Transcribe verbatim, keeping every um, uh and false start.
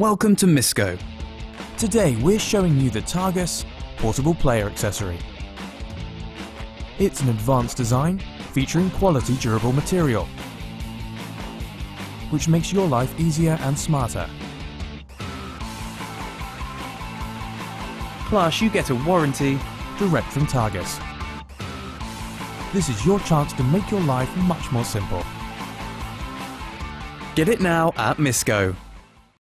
Welcome to MISCO. Today we're showing you the Targus portable player accessory. It's an advanced design featuring quality durable material, which makes your life easier and smarter. Plus you get a warranty direct from Targus. This is your chance to make your life much more simple. Get it now at MISCO.